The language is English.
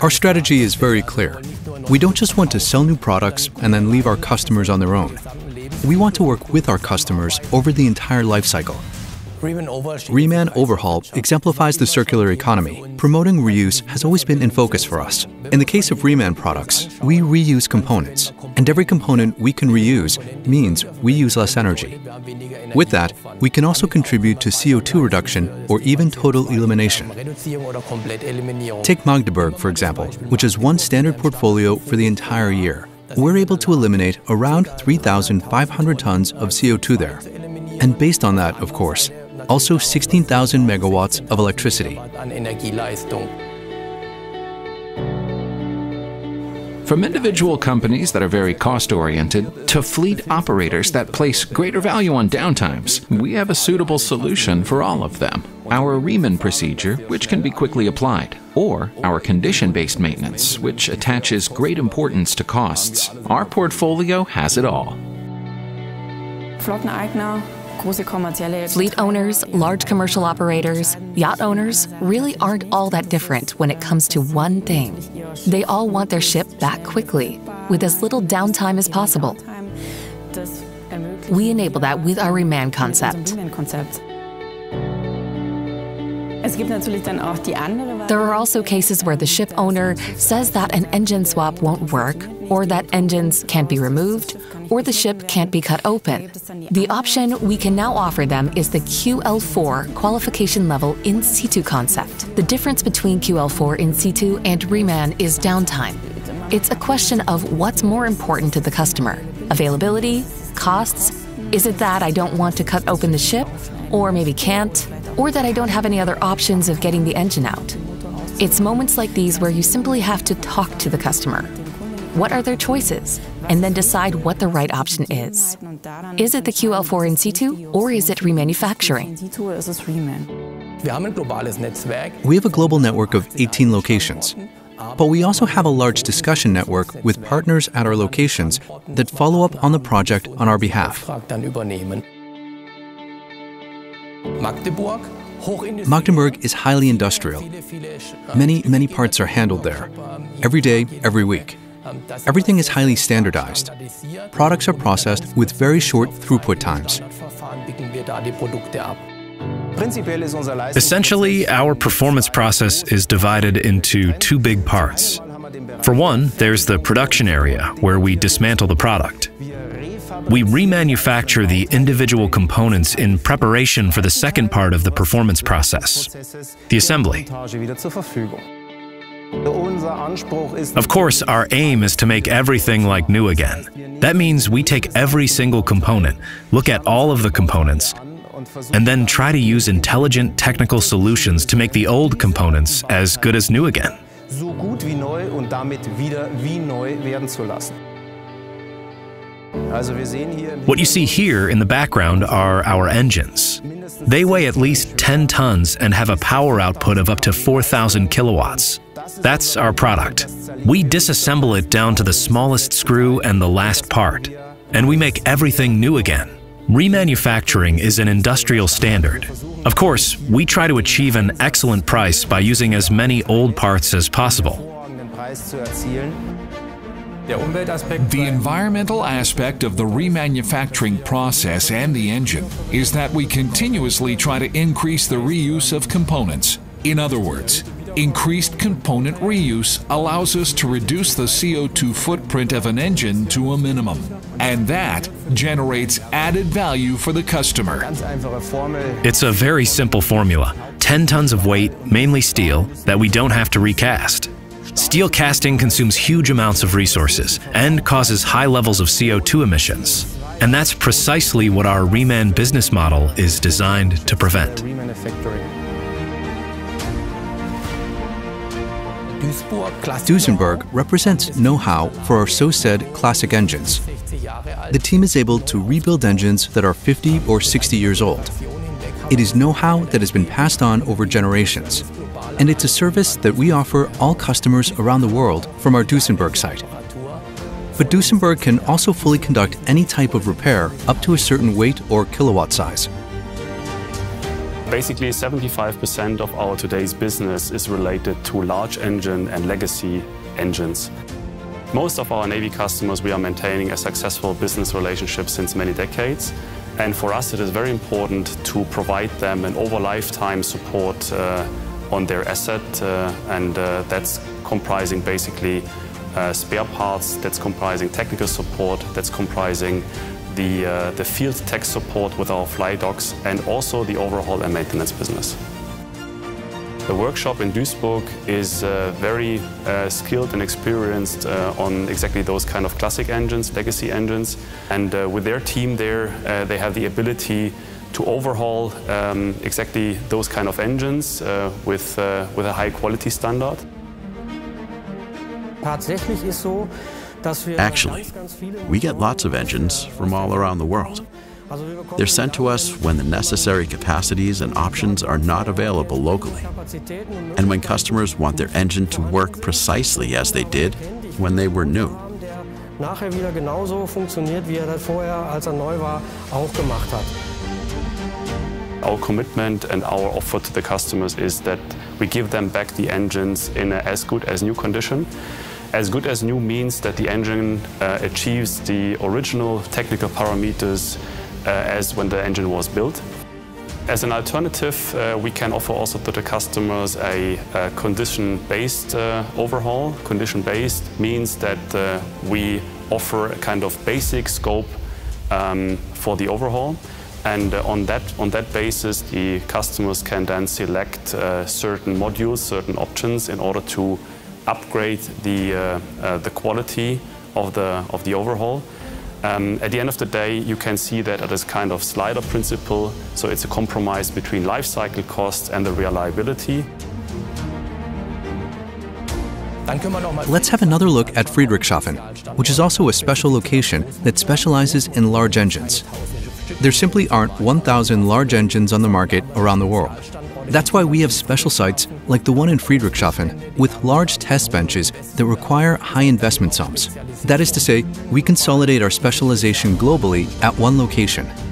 Our strategy is very clear. We don't just want to sell new products and then leave our customers on their own. We want to work with our customers over the entire life cycle. Reman Overhaul exemplifies the circular economy. Promoting reuse has always been in focus for us. In the case of Reman products, we reuse components, and every component we can reuse means we use less energy. With that, we can also contribute to CO2 reduction or even total elimination. Take Magdeburg, for example, which has one standard portfolio for the entire year. We're able to eliminate around 3,500 tons of CO2 there. And based on that, of course, also 16,000 megawatts of electricity. From individual companies that are very cost-oriented to fleet operators that place greater value on downtimes, we have a suitable solution for all of them. Our Reman procedure, which can be quickly applied, or our condition-based maintenance, which attaches great importance to costs. Our portfolio has it all. Fleet owners, large commercial operators, yacht owners really aren't all that different when it comes to one thing. They all want their ship back quickly, with as little downtime as possible. We enable that with our Reman concept. There are also cases where the ship owner says that an engine swap won't work, or that engines can't be removed, or the ship can't be cut open. The option we can now offer them is the QL4 qualification level in situ concept. The difference between QL4 in situ and Reman is downtime. It's a question of what's more important to the customer. Availability, costs, is it that I don't want to cut open the ship, or maybe can't, or that I don't have any other options of getting the engine out. It's moments like these where you simply have to talk to the customer. What are their choices? And then decide what the right option is. Is it the QL4 in situ, or is it remanufacturing? We have a global network of 18 locations, but we also have a large discussion network with partners at our locations that follow up on the project on our behalf. Magdeburg is highly industrial. Many parts are handled there. Every day, every week. Everything is highly standardized. Products are processed with very short throughput times. Essentially, our performance process is divided into two big parts. For one, there's the production area, where we dismantle the product. We remanufacture the individual components in preparation for the second part of the performance process, the assembly. Of course, our aim is to make everything like new again. That means we take every single component, look at all of the components, and then try to use intelligent technical solutions to make the old components as good as new again. What you see here in the background are our engines. They weigh at least 10 tons and have a power output of up to 4,000 kilowatts. That's our product. We disassemble it down to the smallest screw and the last part, and we make everything new again. Remanufacturing is an industrial standard. Of course, we try to achieve an excellent price by using as many old parts as possible. The environmental aspect of the remanufacturing process and the engine is that we continuously try to increase the reuse of components. In other words, increased component reuse allows us to reduce the CO2 footprint of an engine to a minimum, and that generates added value for the customer. It's a very simple formula. 10 tons of weight, mainly steel, that we don't have to recast. Steel casting consumes huge amounts of resources and causes high levels of CO2 emissions. And that's precisely what our Reman business model is designed to prevent. Duesenberg represents know-how for our so-said classic engines. The team is able to rebuild engines that are 50 or 60 years old. It is know-how that has been passed on over generations. And it's a service that we offer all customers around the world from our Duesenberg site. But Duesenberg can also fully conduct any type of repair up to a certain weight or kilowatt size. Basically, 75% of our today's business is related to large engine and legacy engines. Most of our Navy customers, we are maintaining a successful business relationship since many decades. And for us, it is very important to provide them an over-lifetime support on their asset. That's comprising basically spare parts, that's comprising technical support, that's comprising the field tech support with our FlyDocs, and also the overhaul and maintenance business. The workshop in Duisburg is very skilled and experienced on exactly those kind of classic engines, legacy engines. And with their team there, they have the ability to overhaul exactly those kind of engines with a high quality standard. Actually, we get lots of engines from all around the world. They're sent to us when the necessary capacities and options are not available locally, and when customers want their engine to work precisely as they did when they were new. Our commitment and our offer to the customers is that we give them back the engines in as good as new condition. As good as new means that the engine achieves the original technical parameters as when the engine was built. As an alternative, we can offer also to the customers a condition-based overhaul. Condition-based means that we offer a kind of basic scope for the overhaul. And on that basis, the customers can then select certain modules, certain options in order to upgrade the quality of the overhaul. At the end of the day, you can see that it is kind of slider principle. So it's a compromise between life cycle costs and the reliability. Let's have another look at Friedrichshafen, which is also a special location that specializes in large engines. There simply aren't 1,000 large engines on the market around the world. That's why we have special sites like the one in Friedrichshafen with large test benches that require high investment sums. That is to say, we consolidate our specialization globally at one location.